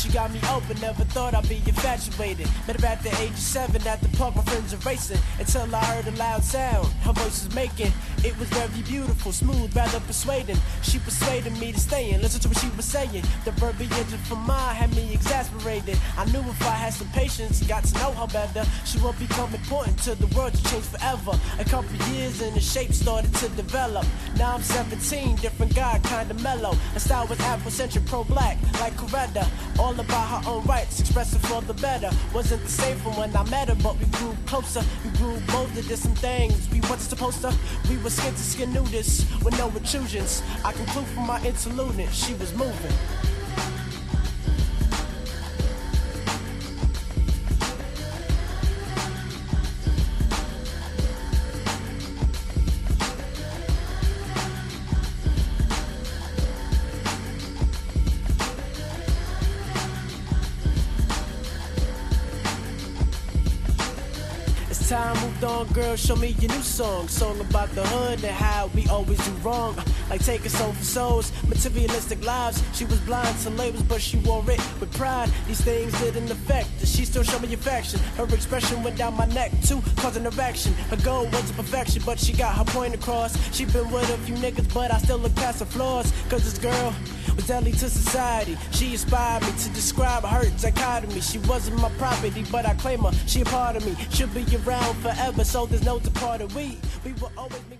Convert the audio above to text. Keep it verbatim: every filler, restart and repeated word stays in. She got me open, never thought I'd be infatuated. Met her at the age of seven at the pub, my friends are racing. Until I heard a loud sound, her voice was making. It was very beautiful, smooth, rather persuading. She persuaded me to stay and listen to what she was saying. The verbiage from mine had me exasperated. I knew if I had some patience, got to know her better, she would become important to the world to change forever. A couple years and the shape started to develop. Now I'm seventeen, different guy, kinda mellow. Her style was Afrocentric, pro-black, like Coretta. All about her own rights, expressing for the better. Wasn't the same from when I met her, but we grew closer. We grew bolder, did some things we wasn't supposed to. We were skin to skin nudists with no intrusions. I conclude from my interlude, she was moving. Time moved on, girl, show me your new song. Song about the hood and how we always do wrong. Like taking soul for souls, materialistic lives. She was blind to labels, but she wore it with pride. These things didn't affect her. She still showed me affection. Her expression went down my neck too, causing erection. Her goal wasn't perfection, but she got her point across. She been with a few niggas, but I still look past her flaws. Cause this girl was deadly to society. She inspired me to describe her dichotomy. She wasn't my property, but I claim her. She a part of me. She'll be around forever, so there's no departed. We, we will always be.